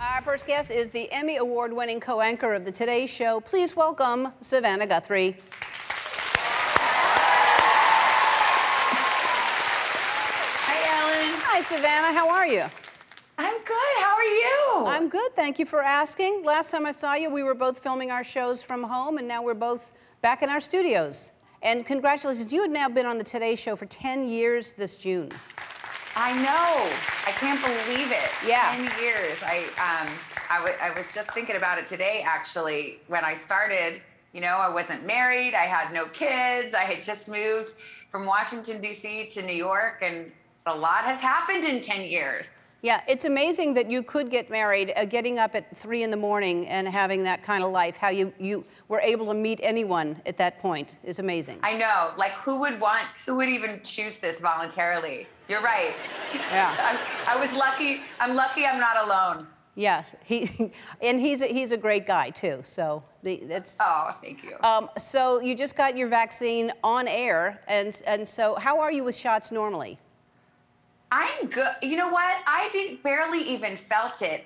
Our first guest is the Emmy Award-winning co-anchor of the Today Show. Please welcome Savannah Guthrie. Hi, Ellen. Hi, Savannah. How are you? I'm good. How are you? I'm good. Thank you for asking. Last time I saw you, we were both filming our shows from home, and now we're both back in our studios. And congratulations. You have now been on the Today Show for 10 years this June. I know. I can't believe it. Yeah. 10 years. I was just thinking about it today, actually. When I started, you know, I wasn't married. I had no kids. I had just moved from Washington, D.C. to New York, and a lot has happened in 10 years. Yeah, it's amazing that you could get married, getting up at 3 in the morning and having that kind of life. How you were able to meet anyone at that point is amazing. I know. Like, who would even choose this voluntarily? You're right. Yeah. I was lucky. I'm lucky I'm not alone. Yes. He's a great guy, too. So that's... Oh, thank you. So you just got your vaccine on air. And so how are you with shots normally? I'm good. You know what? I barely even felt it.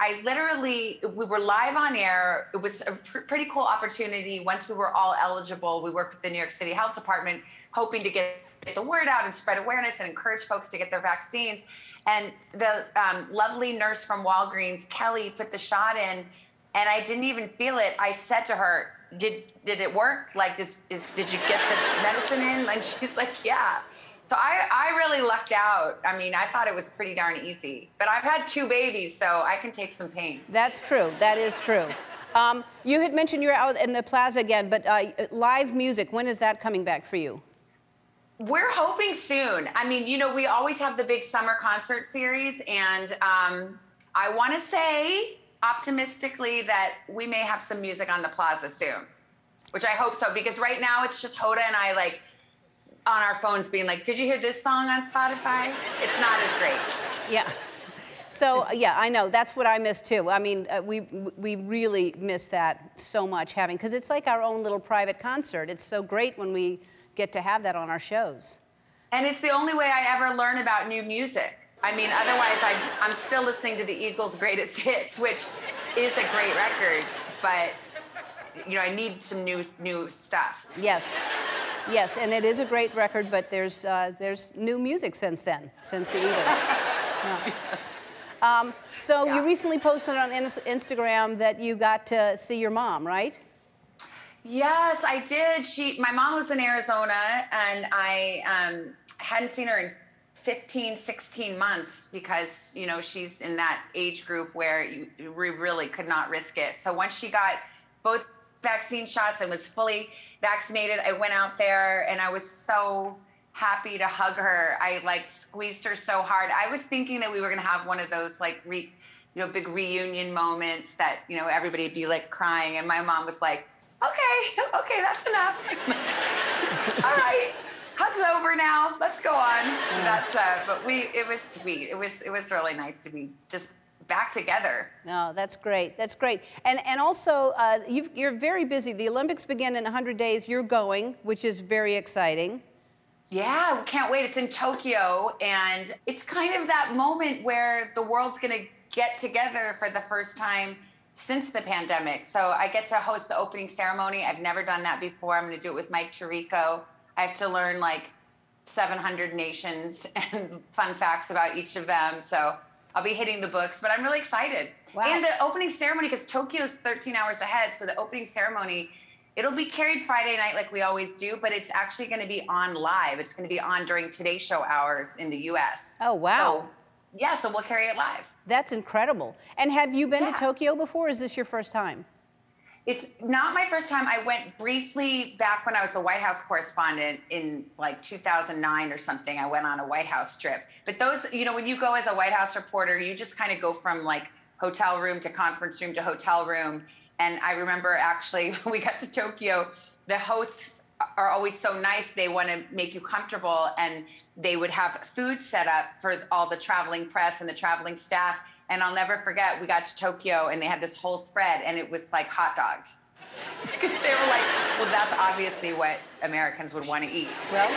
We were live on air. It was a pretty cool opportunity. Once we were all eligible, we worked with the New York City Health Department, hoping to get the word out and spread awareness and encourage folks to get their vaccines. And the lovely nurse from Walgreens, Kelly, put the shot in, and I didn't even feel it. I said to her, did it work? Like, did you get the medicine in? And she's like, yeah. So I really lucked out. I mean, I thought it was pretty darn easy. But I've had 2 babies, so I can take some pain. That's true. That is true. You had mentioned you're out in the plaza again, but live music, when is that coming back for you? We're hoping soon. I mean, you know, we always have the big summer concert series, and I want to say optimistically that we may have some music on the plaza soon, which I hope so, because right now it's just Hoda and I, like, on our phones being like, did you hear this song on Spotify? It's not as great. Yeah. So, yeah, I know. That's what I miss, too. I mean, we really miss that so much, having... Because it's like our own little private concert. It's so great when we get to have that on our shows. And it's the only way I ever learn about new music. I mean, otherwise, I'm still listening to the Eagles' greatest hits, which is a great record. But, you know, I need some new stuff. Yes. Yes, and it is a great record, but there's new music since then, since the Eagles. Yeah. Yes. So yeah. You recently posted on Instagram that you got to see your mom, right? Yes, I did. My mom was in Arizona, and I hadn't seen her in 15, 16 months because, you know, she's in that age group where we really could not risk it. So once she got both vaccine shots and was fully vaccinated, I went out there and I was so happy to hug her. I like squeezed her so hard. I was thinking that we were gonna have one of those like big reunion moments that, you know, everybody would be like crying, and my mom was like, okay, that's enough. All right, hug's over now, let's go on. And that's but it was sweet. It was really nice to be just back together. No, that's great. That's great. And also, you're very busy. The Olympics begin in 100 days. You're going, which is very exciting. Yeah, we can't wait. It's in Tokyo, and it's kind of that moment where the world's going to get together for the first time since the pandemic. So I get to host the opening ceremony. I've never done that before. I'm going to do it with Mike Tirico. I have to learn, like, 700 nations and fun facts about each of them. So I'll be hitting the books, but I'm really excited. Wow. And the opening ceremony, because Tokyo's 13 hours ahead, so the opening ceremony, it'll be carried Friday night like we always do, but it's actually going to be on live. It's going to be on during Today Show hours in the U.S. Oh, wow. So, yeah, so we'll carry it live. That's incredible. And have you been to Tokyo before, or is this your first time? It's not my first time. I went briefly back when I was the White House correspondent in like 2009 or something. I went on a White House trip. But those, you know, when you go as a White House reporter, you just kind of go from like hotel room to conference room to hotel room. And I remember actually when we got to Tokyo, the hosts are always so nice. They want to make you comfortable, and they would have food set up for all the traveling press and the traveling staff. And I'll never forget, we got to Tokyo, and they had this whole spread, and it was like hot dogs. Because they were like, well, that's obviously what Americans would want to eat. Well,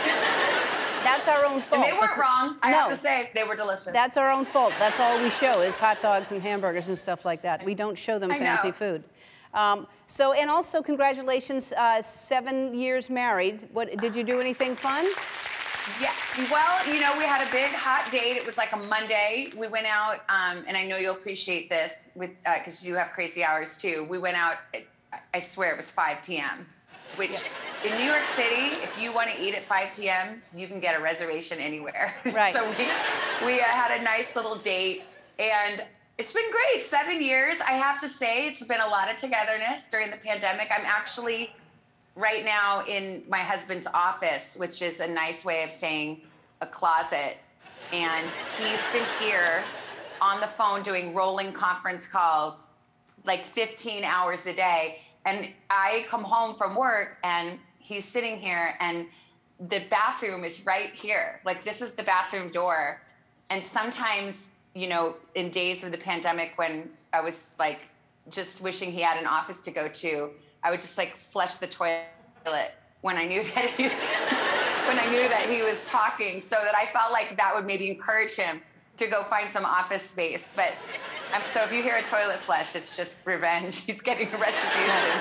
That's our own fault. And they weren't wrong. I have to say, they were delicious. That's our own fault. That's all we show is hot dogs and hamburgers and stuff like that. We don't show them fancy food. So, and also, congratulations, 7 years married. What, did you do anything fun? Yeah, well, you know, we had a big hot date. It was like a Monday. We went out, and I know you'll appreciate this with because you have crazy hours too. We went out, I swear it was 5 p.m., which in New York City, if you want to eat at 5 p.m., you can get a reservation anywhere. Right. So we had a nice little date, and it's been great. 7 years, I have to say, it's been a lot of togetherness during the pandemic. I'm actually right now in my husband's office, which is a nice way of saying a closet. And he's been here on the phone doing rolling conference calls, like 15 hours a day. And I come home from work and he's sitting here and the bathroom is right here. Like, this is the bathroom door. And sometimes, you know, in days of the pandemic when I was like, just wishing he had an office to go to, I would just like flush the toilet when I knew that he, when I knew that he was talking, so that I felt like that would maybe encourage him to go find some office space. But so if you hear a toilet flush, it's just revenge. He's getting a retribution.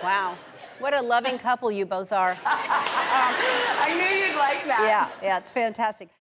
Wow, what a loving couple you both are. I knew you'd like that. Yeah, yeah, it's fantastic.